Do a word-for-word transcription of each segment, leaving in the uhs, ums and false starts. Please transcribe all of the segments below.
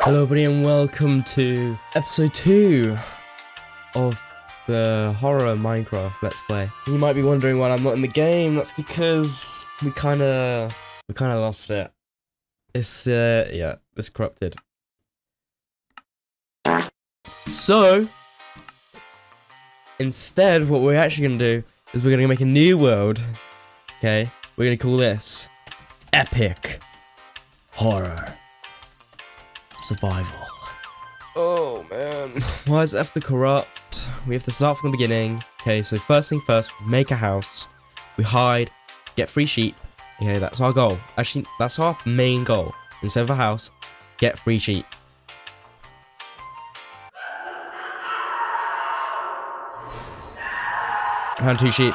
Hello everybody and welcome to episode two of the horror Minecraft Let's Play. You might be wondering why I'm not in the game. That's because we kind of we kind of lost it. It's uh, yeah, it's corrupted. So instead, what we're actually gonna do is we're gonna make a new world. Okay, we're gonna call this Epic Horror Survival. Oh man, why is it after corrupt? We have to start from the beginning. Okay, so first thing first, make a house. We hide, get free sheep. Okay, that's our goal. Actually, that's our main goal. Instead of a house, get free sheep. I found two sheep.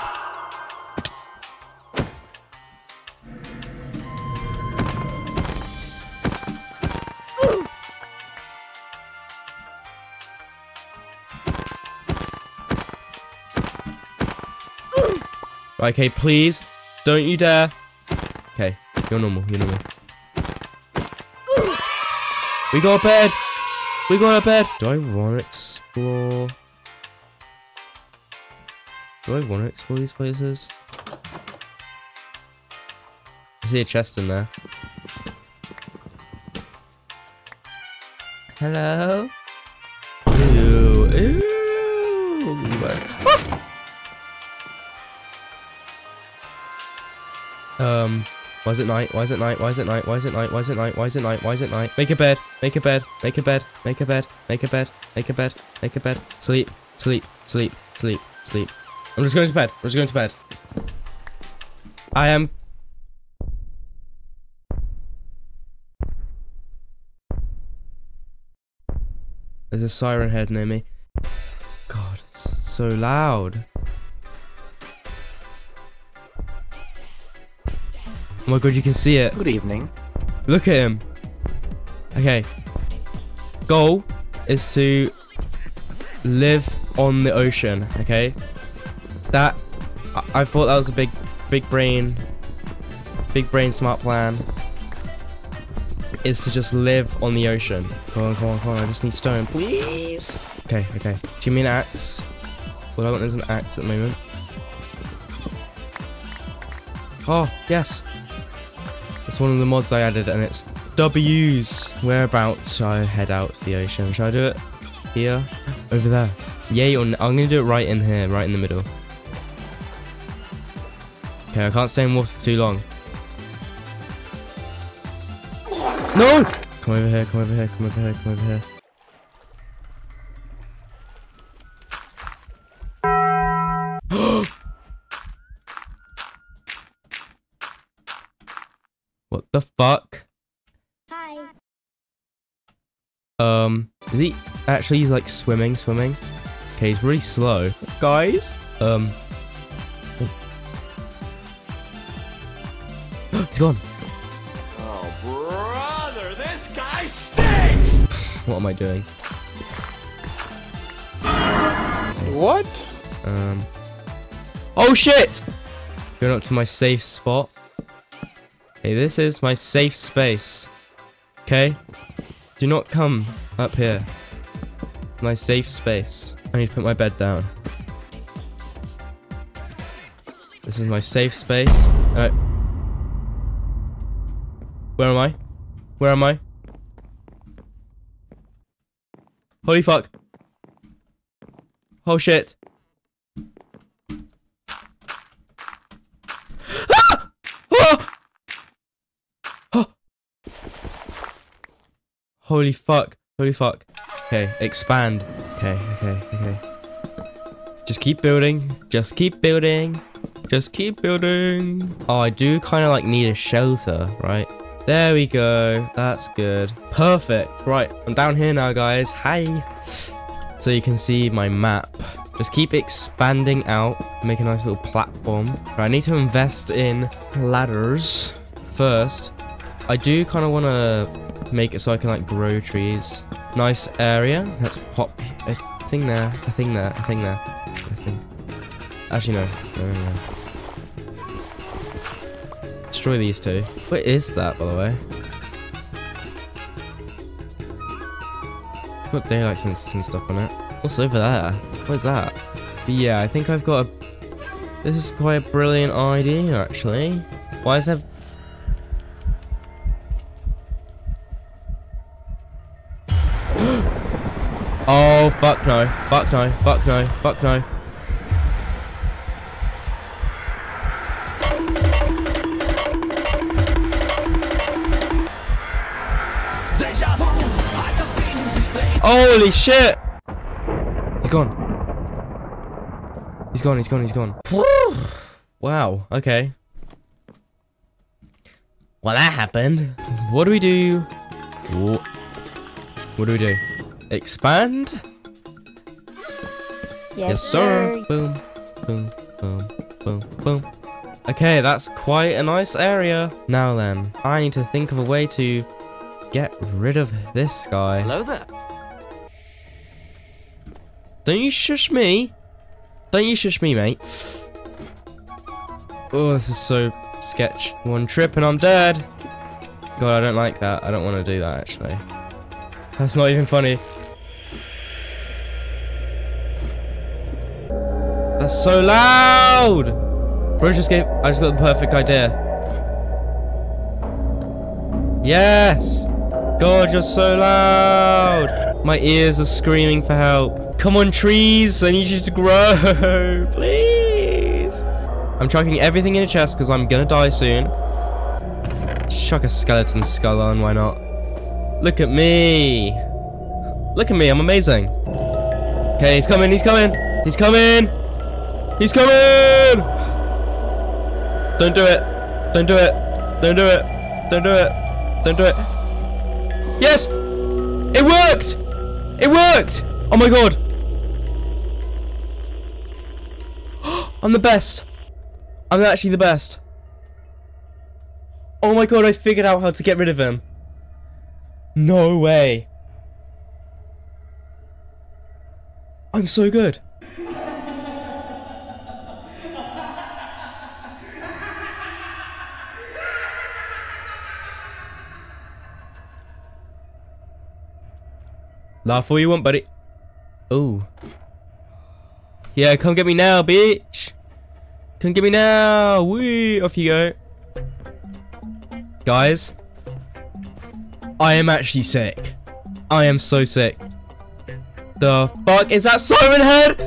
Okay, please, don't you dare. Okay, you're normal, you're normal. We got a bed! We got a bed! Do I want to explore? Do I want to explore these places? I see a chest in there. Hello? Ew, ew! Ah! Um, why is it night? Why is it night? Why is it night? Why is it night? Why is it night? Why is it night? Why is it night? Make a bed. Make a bed. Make a bed. Make a bed. Make a bed. Make a bed. Make a bed. Sleep. Sleep. Sleep. Sleep. Sleep. I'm just going to bed. I'm just going to bed. I am. There's a siren head near me. God, it's so loud. Oh my god, you can see it. Good evening. Look at him. Okay. Goal is to live on the ocean, okay? That, I, I thought that was a big, big brain, big brain smart plan. Is to just live on the ocean. Come on, come on, come on, I just need stone, please. Okay, okay. Do you mean axe? Well, I want is an axe at the moment. Oh, yes. It's one of the mods I added, and it's W's. Whereabouts shall I head out to the ocean? Shall I do it here? Over there? Yay or no? I'm going to do it right in here, right in the middle. Okay, I can't stay in water for too long. No! Come over here, come over here, come over here, come over here. What the fuck? Hi. Um, is he actually? He's like swimming, swimming. Okay, he's really slow, guys. Um, oh. He's gone. Oh brother, this guy stinks. What am I doing? What? Um. Oh shit! Going up to my safe spot. Hey, this is my safe space, okay? Do not come up here. My safe space. I need to put my bed down. This is my safe space. All right. Where am I? Where am I? Holy fuck. Oh shit. Holy fuck, holy fuck. Okay, expand. Okay, okay, okay. Just keep building, just keep building, just keep building. Oh, I do kind of like need a shelter, right? There we go, that's good. Perfect, right, I'm down here now, guys. Hi. So you can see my map. Just keep expanding out, make a nice little platform. Right, I need to invest in ladders first. I do kind of want to make it so I can like grow trees. Nice area. Let's pop a thing there, a thing there, a thing there, a thing. Actually no. No, no, no. Let's destroy these two. What is that, by the way? It's got daylight sensors and stuff on it. What's over there? What is that? But yeah, I think I've got a... This is quite a brilliant idea, actually. Why is there... Oh, fuck no. Fuck no. Fuck no. Fuck no. Holy shit! He's gone. He's gone, he's gone, he's gone. Wow, okay. Well, that happened. What do we do? What do we do? Expand? Yes, yes sir. sir. Boom, boom, boom, boom, boom. Okay, that's quite a nice area. Now then, I need to think of a way to get rid of this guy. Hello there. Don't you shush me. Don't you shush me, mate. Oh, this is so sketch. One trip and I'm dead. God, I don't like that. I don't want to do that, actually. That's not even funny. That's so loud! Bro just gave- I just got the perfect idea. Yes! God, you're so loud! My ears are screaming for help. Come on, trees! I need you to grow! Please! I'm chucking everything in a chest because I'm gonna die soon. Chuck a skeleton skull on, why not? Look at me! Look at me, I'm amazing! Okay, he's coming, he's coming! He's coming! He's coming! Don't do it! Don't do it! Don't do it! Don't do it! Don't do it! Yes! It worked! It worked! Oh my god! I'm the best! I'm actually the best! Oh my god, I figured out how to get rid of him! No way! I'm so good! Laugh all you want, buddy. Oh. Yeah, come get me now, bitch. Come get me now. Wee. Off you go. Guys. I am actually sick. I am so sick. The fuck? Is that Siren Head?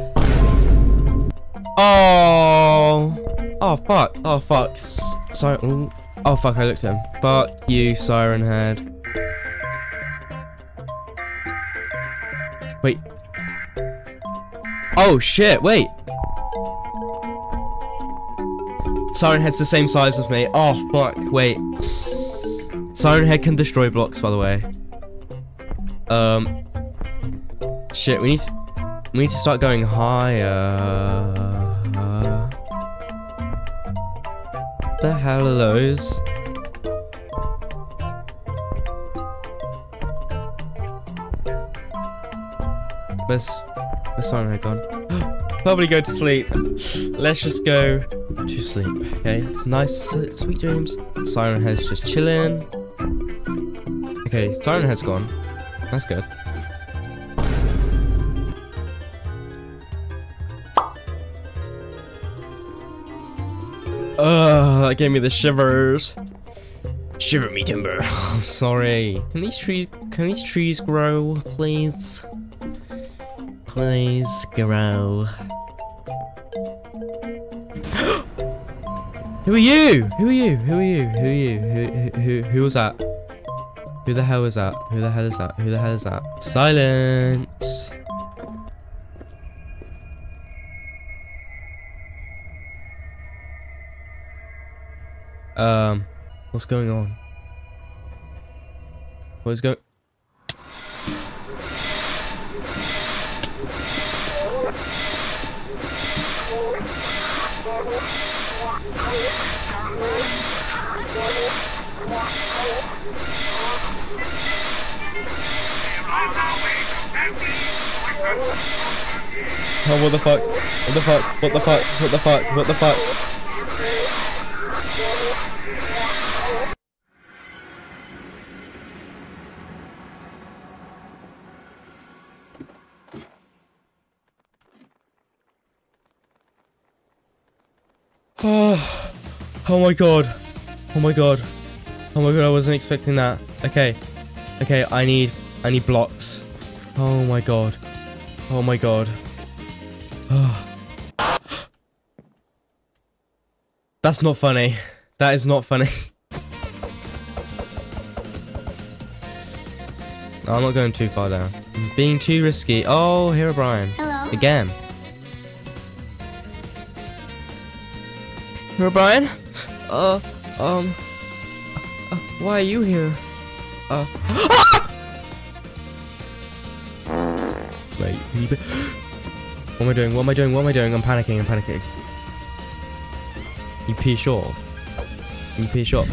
Oh. Oh, fuck. Oh, fuck. Siren. Oh, fuck. I looked at him. Fuck you, Siren Head. Wait. Oh shit, wait. Siren Head's the same size as me. Oh fuck, wait. Siren Head can destroy blocks, by the way. Um Shit, we need to, we need to start going higher. What the hell are those? Where's, where's Siren Head gone? Probably go to sleep. Let's just go to sleep. Okay, it's nice, sweet dreams. Siren Head's just chilling. Okay, Siren Head's gone. That's good. Ugh, that gave me the shivers. Shiver me timber. I'm sorry. Can these trees? Can these trees grow, please? Please grow. Who are you? Who are you? Who are you? Who are you? Who, who, who, who was that? Who the hell is that? Who the hell is that? Who the hell is that? Silence. Um, what's going on? What is going? Oh, what the fuck? What the fuck? What the fuck? What the fuck? What the fuck? Oh, oh my god. Oh my god. Oh my god, I wasn't expecting that. Okay. Okay, I need I need blocks. Oh my god. Oh my god. Oh. That's not funny. That is not funny. No, I'm not going too far down. I'm being too risky. Oh, Herobrine. Hello. Again. Herobrine? Uh, um... Uh, why are you here? Uh... Wait, can you be- What am I doing? What am I doing? What am I doing? I'm panicking. I'm panicking. You piece off. You piece off.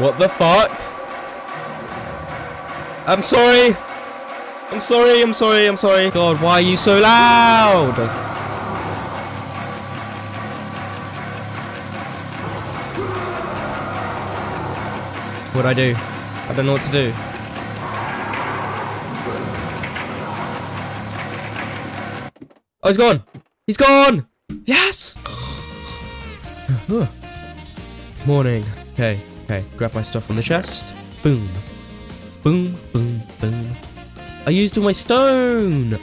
What the fuck? I'm sorry. I'm sorry. I'm sorry. I'm sorry. God, why are you so loud? What'd I do? I don't know what to do. Oh, he's gone! He's gone! Yes! Morning. Okay, okay. Grab my stuff from the chest. Boom. Boom, boom, boom. I used all my stone!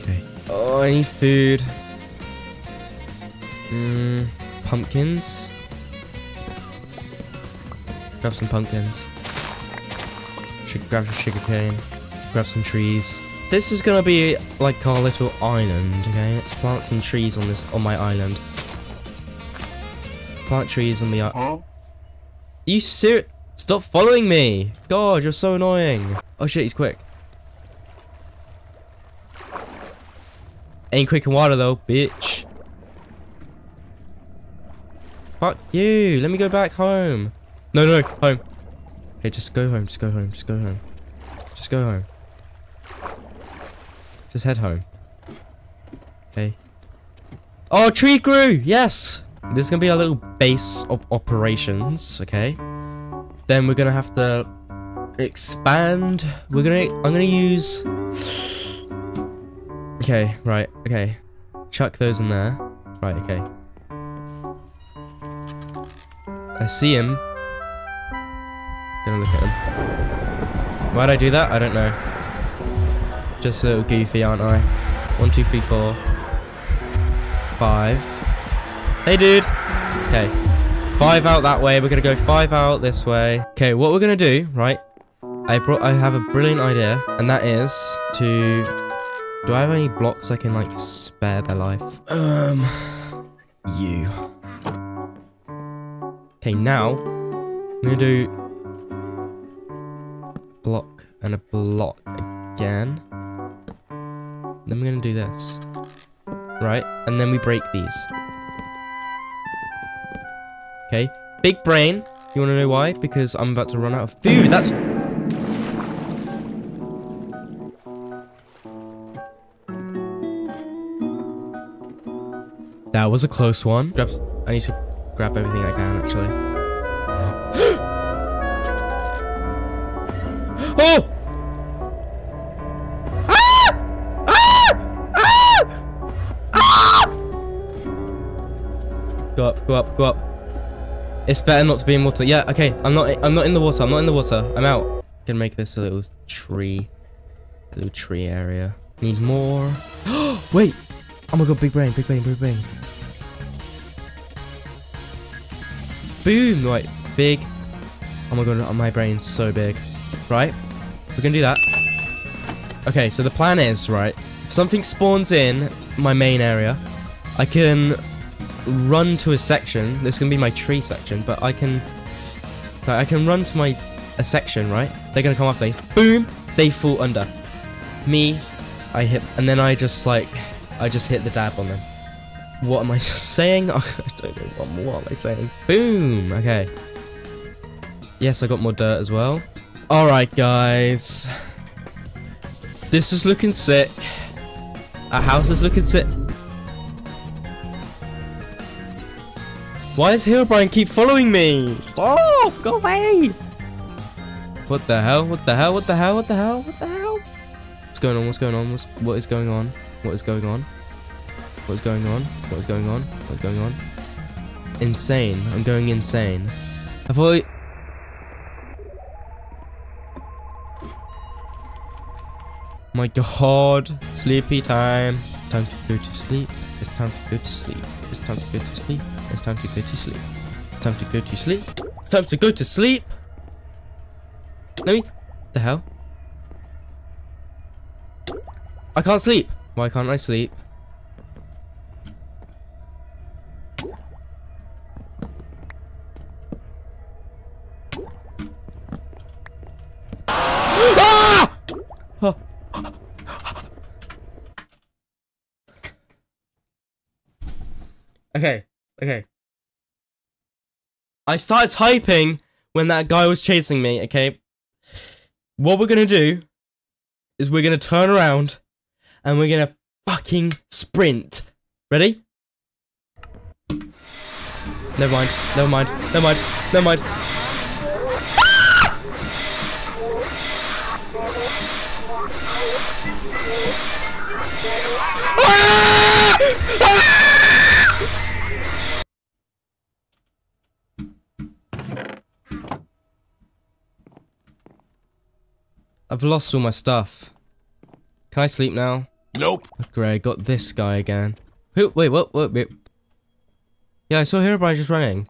Okay. Oh, I need food. Mmm. Pumpkins. Grab some pumpkins. Should grab some sugarcane. Grab some trees. This is gonna be like our little island, okay? Let's plant some trees on this on my island. Plant trees on the island. You ser- Stop following me! God, you're so annoying. Oh shit, he's quick. Ain't quick in water though, bitch. Fuck you! Let me go back home. No, no, no, home. Okay, just go home. Just go home. Just go home. Just go home. Just head home. Okay. Oh, tree grew! Yes! This is gonna be our little base of operations, okay? Then we're gonna have to expand. We're gonna- I'm gonna use... Okay, right, okay. Chuck those in there. Right, okay. I see him. Gonna look at him. Why'd I do that? I don't know. Just a little goofy, aren't I? One, two, three, four, five. Hey, dude. Okay. Five out that way. We're gonna go five out this way. Okay, what we're gonna do, right? I brought. I have a brilliant idea, and that is to. Do I have any blocks I can like spare their life? Um, you. Okay, now I'm gonna do block and a block again. Then we're gonna do this, right? And then we break these. Okay, big brain. You wanna know why? Because I'm about to run out of food. That's. That was a close one. Grab. I need to grab everything I can actually. Oh! Go up, go up, go up. It's better not to be in water. Yeah, okay. I'm not I'm not in the water. I'm not in the water. I'm out. I can make this a little tree. A little tree area. Need more. Wait! Oh my god, big brain, big brain, big brain. Boom! Right, big. Oh my god, my brain's so big. Right? We're gonna do that. Okay, so the plan is, right, if something spawns in my main area, I can run to a section. This can be my tree section, but I can I can run to my a section, right? They're gonna come after me. Boom! They fall under. Me, I hit, and then I just like I just hit the dab on them. What am I saying? I don't know what, what am I saying. Boom! Okay. Yes, I got more dirt as well. Alright guys. This is looking sick. Our house is looking sick. Why does Herobrine keep following me? Stop! Go away! What the hell? What the hell? What the hell? What the hell? What the hell? What's going on? What's going on? What's, what is going on? What is going on? What is going on? What is going on? What is going on? Insane. I'm going insane. I thought... My god. Sleepy time. Time to go to sleep. It's time to go to sleep. It's time to go to sleep. It's time to go to sleep. Time to go to sleep. It's time to go to sleep. Let me... What the hell? I can't sleep. Why can't I sleep? Ah! Oh. Okay, okay. I started typing when that guy was chasing me, okay? What we're gonna do is we're gonna turn around and we're gonna fucking sprint. Ready? Never mind, never mind, never mind, never mind. I've lost all my stuff. Can I sleep now? Nope. Great, got this guy again. Who? Wait, what? What? Wait. Yeah, I saw Herobrine just running.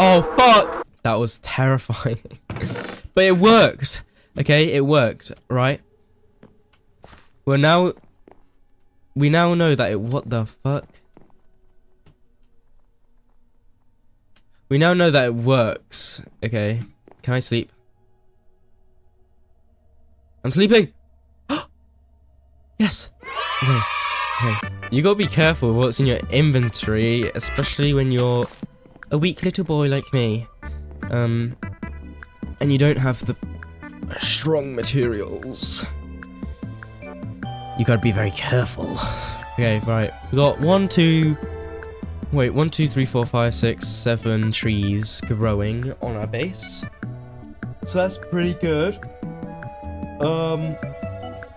Oh, fuck! That was terrifying. But it worked. Okay, it worked, right? Well, now... We now know that it... What the fuck? We now know that it works. Okay. Can I sleep? I'm sleeping! Yes! Okay. Okay. You gotta be careful with what's in your inventory, especially when you're... a weak little boy like me, um, and you don't have the strong materials. You gotta be very careful. Okay, right. We got one, two, wait, one, two, three, four, five, six, seven trees growing on our base. So that's pretty good. Um,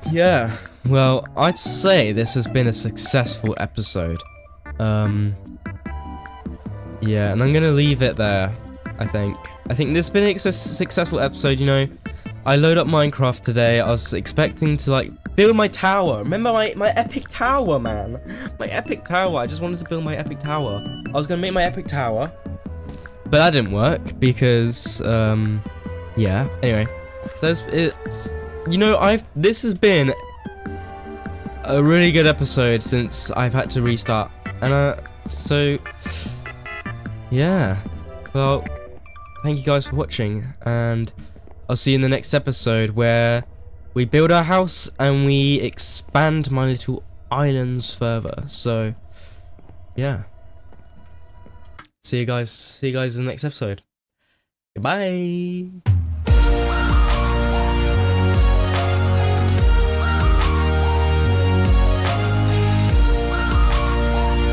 yeah. Well, I'd say this has been a successful episode. Um. Yeah, and I'm gonna leave it there, I think. I think this has been a successful episode, you know. I load up Minecraft today. I was expecting to, like, build my tower. Remember my, my epic tower, man? My epic tower. I just wanted to build my epic tower. I was gonna make my epic tower. But that didn't work because, um, yeah. Anyway, there's, it's, you know, I've, this has been a really good episode since I've had to restart. And, uh, so... yeah, well, thank you guys for watching, and I'll see you in the next episode where we build our house and we expand my little islands further. So, yeah. See you guys, see you guys in the next episode. Goodbye!